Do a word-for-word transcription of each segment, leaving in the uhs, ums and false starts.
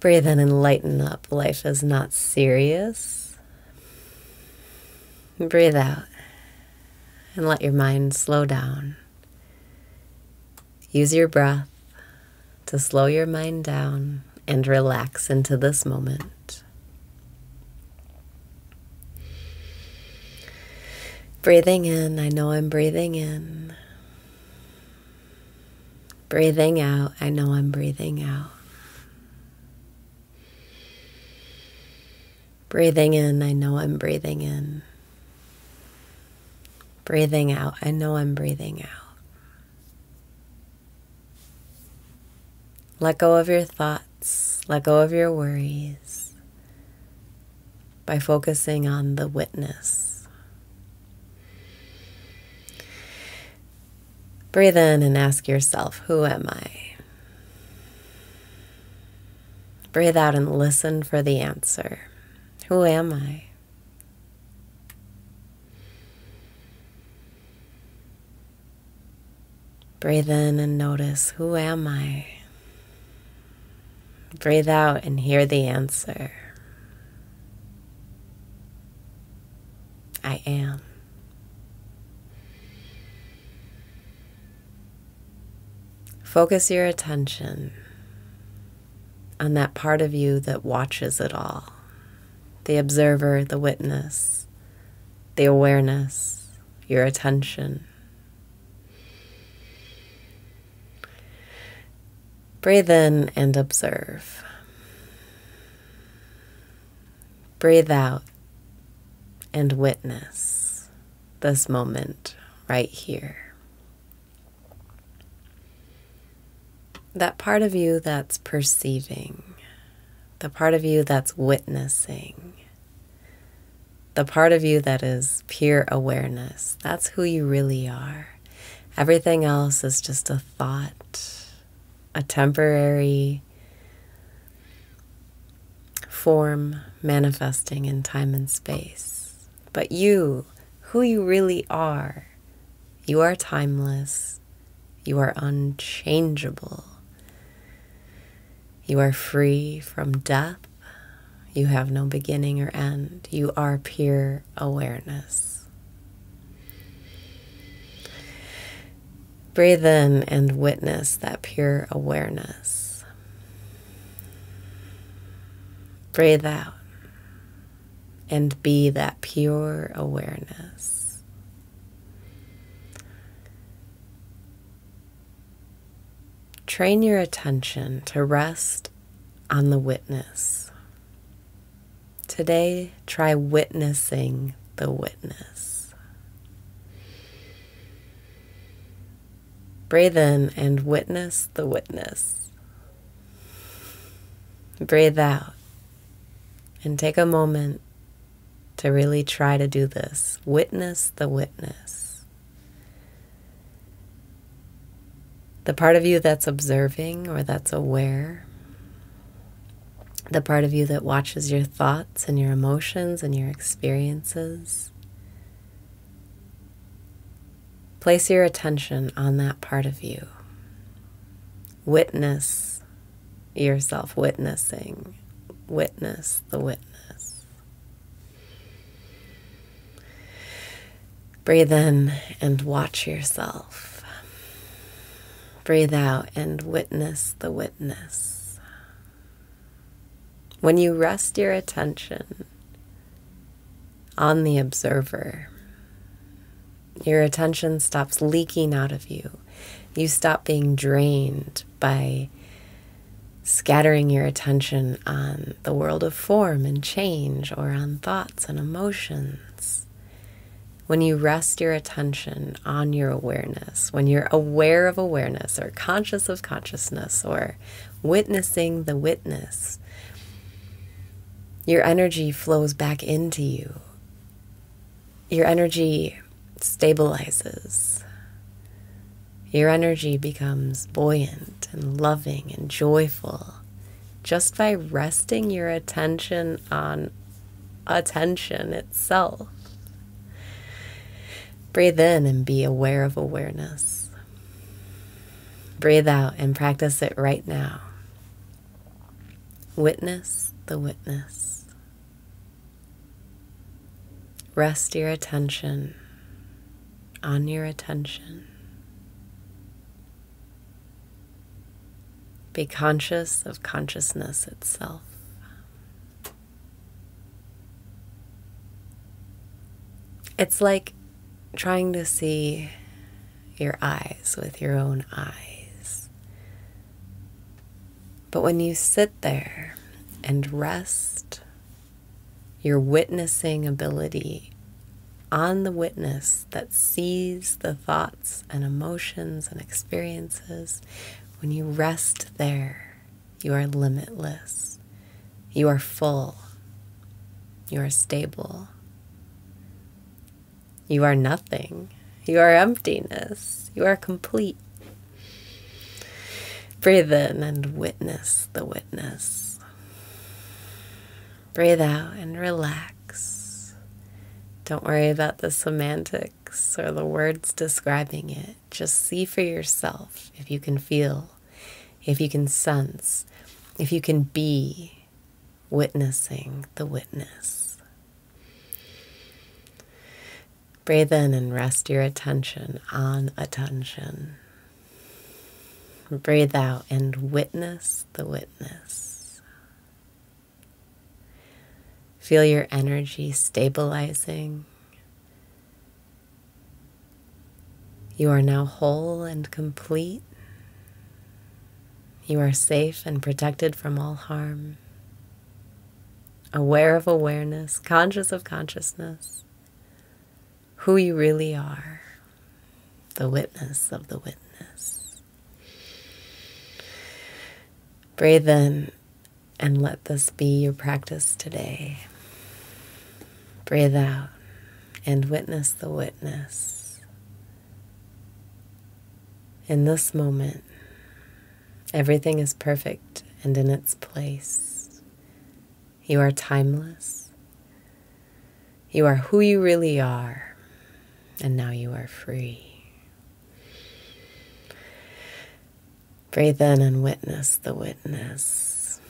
Breathe in and lighten up. Life is not serious. Breathe out and let your mind slow down. Use your breath to slow your mind down and relax into this moment. Breathing in, I know I'm breathing in. Breathing out, I know I'm breathing out. Breathing in, I know I'm breathing in. Breathing out, I know I'm breathing out. Let go of your thoughts, let go of your worries by focusing on the witness. Breathe in and ask yourself, who am I? Breathe out and listen for the answer. Who am I? Breathe in and notice, who am I? Breathe out and hear the answer. I am. Focus your attention on that part of you that watches it all. The observer, the witness, the awareness, your attention. Breathe in and observe. Breathe out and witness this moment right here. That part of you that's perceiving, the part of you that's witnessing, the part of you that is pure awareness, that's who you really are. Everything else is just a thought, a temporary form manifesting in time and space. But you, who you really are, you are timeless, you are unchangeable, you are free from death. You have no beginning or end. You are pure awareness. Breathe in and witness that pure awareness. Breathe out and be that pure awareness. Train your attention to rest on the witness. Today, try witnessing the witness. Breathe in and witness the witness. Breathe out and take a moment to really try to do this. Witness the witness. The part of you that's observing or that's aware. The part of you that watches your thoughts and your emotions and your experiences. Place your attention on that part of you. Witness yourself witnessing. Witness the witness. Breathe in and watch yourself. Breathe out and witness the witness. When you rest your attention on the observer, your attention stops leaking out of you. You stop being drained by scattering your attention on the world of form and change or on thoughts and emotions. When you rest your attention on your awareness, when you're aware of awareness or conscious of consciousness or witnessing the witness, your energy flows back into you. Your energy stabilizes. Your energy becomes buoyant and loving and joyful just by resting your attention on attention itself. Breathe in and be aware of awareness. Breathe out and practice it right now. Witness the witness. Rest your attention on your attention. Be conscious of consciousness itself. It's like trying to see your eyes with your own eyes. But when you sit there and rest your witnessing ability on the witness that sees the thoughts and emotions and experiences, when you rest there, you are limitless. You are full. You are stable. You are nothing. You are emptiness. You are complete. Breathe in and witness the witness. Breathe out and relax. Don't worry about the semantics or the words describing it. Just see for yourself if you can feel, if you can sense, if you can be witnessing the witness. Breathe in and rest your attention on attention. Breathe out and witness the witness. Feel your energy stabilizing. You are now whole and complete. You are safe and protected from all harm. Aware of awareness, conscious of consciousness. Who you really are, the witness of the witness. Breathe in and let this be your practice today. Breathe out and witness the witness. In this moment, everything is perfect and in its place. You are timeless. You are who you really are. And now you are free. Breathe in and witness the witness.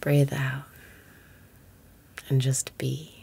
Breathe out and just be.